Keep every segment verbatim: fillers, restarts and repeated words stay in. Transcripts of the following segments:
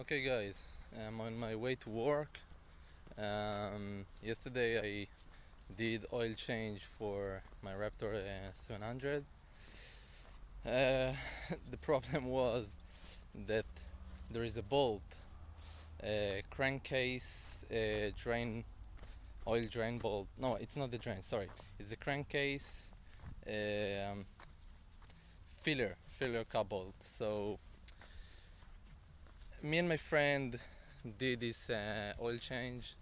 Okay guys, I'm on my way to work. Um, yesterday I did oil change for my Raptor uh, seven hundred. Uh, the problem was that there is a bolt, a crankcase a drain, oil drain bolt. No, it's not the drain, sorry. It's a crankcase um, filler, filler cup bolt. So me and my friend did this uh, oil change,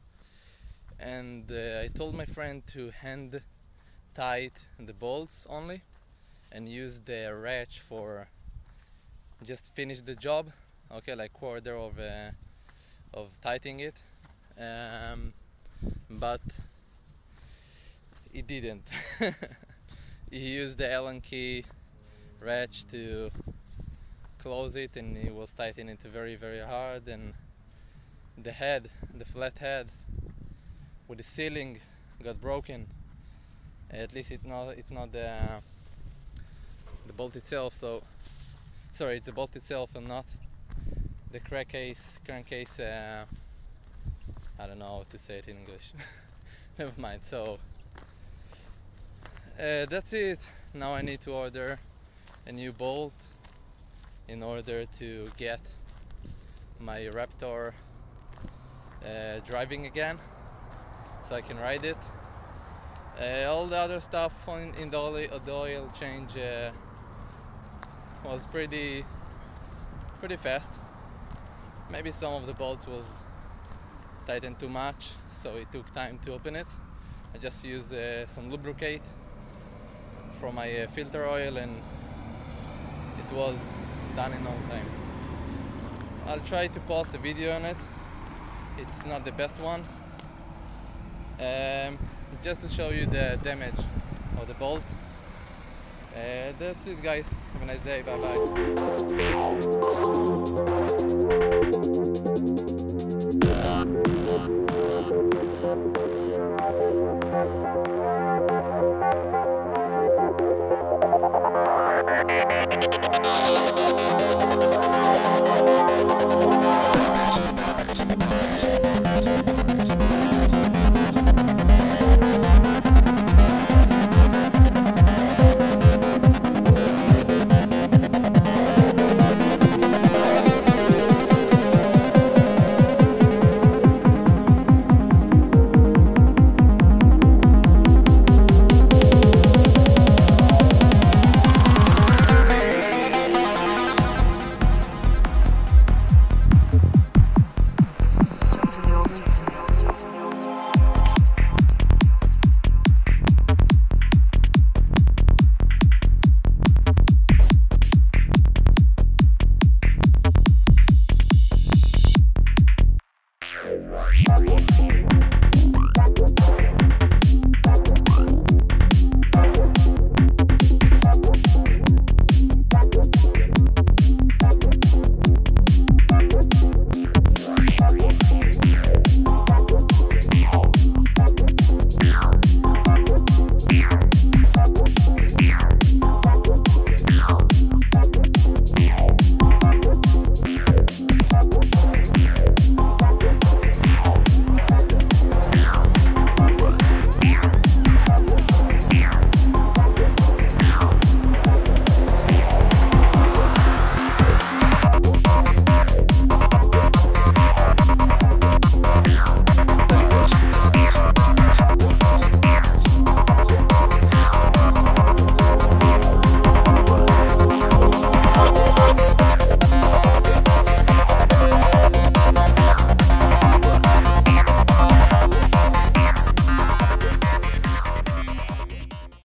and uh, I told my friend to hand tight the bolts only and use the wrench for just finish the job, okay, like quarter of uh, of tightening it, um, but it didn't. He used the Allen key wrench to close it, and it was tightening it very very hard, and the head, the flat head with the ceiling got broken. At least it's not it's not the the bolt itself, so sorry, it's the bolt itself and not the crankcase crankcase uh, I don't know how to say it in English. Never mind. So uh, that's it. Now I need to order a new bolt in order to get my Raptor uh, driving again, so I can ride it. Uh, all the other stuff on, in the oil, the oil change uh, was pretty pretty fast. Maybe some of the bolts was tightened too much, so it took time to open it. I just used uh, some lubricate from my uh, filter oil, and it was done in no time. I'll try to post a video on it. It's not the best one, um, just to show you the damage of the bolt. Uh, that's it guys, have a nice day, bye bye.